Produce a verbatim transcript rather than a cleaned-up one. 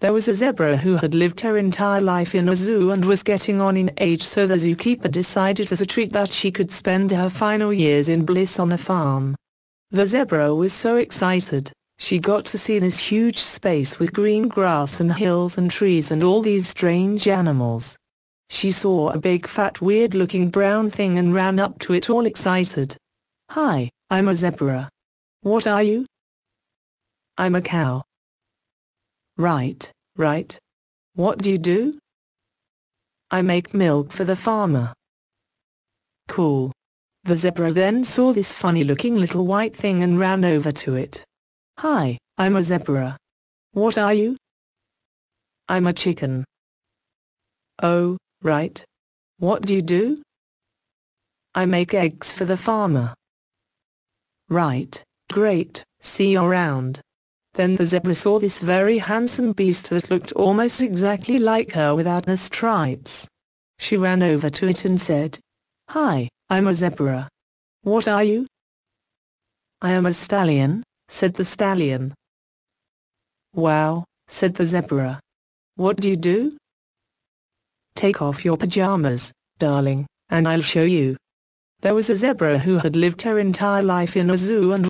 There was a zebra who had lived her entire life in a zoo and was getting on in age, so the zookeeper decided as a treat that she could spend her final years in bliss on a farm. The zebra was so excited, she got to see this huge space with green grass and hills and trees and all these strange animals. She saw a big fat weird-looking brown thing and ran up to it all excited. "Hi, I'm a zebra. What are you?" "I'm a cow." "Right, right. What do you do?" "I make milk for the farmer." "Cool." The zebra then saw this funny-looking little white thing and ran over to it. "Hi, I'm a zebra. What are you?" "I'm a chicken." "Oh, right. What do you do?" "I make eggs for the farmer." "Right, great, see you around." Then the zebra saw this very handsome beast that looked almost exactly like her without the stripes. She ran over to it and said, "Hi, I'm a zebra. What are you?" "I am a stallion," said the stallion. "Wow," said the zebra. "What do you do?" "Take off your pajamas, darling, and I'll show you." There was a zebra who had lived her entire life in a zoo and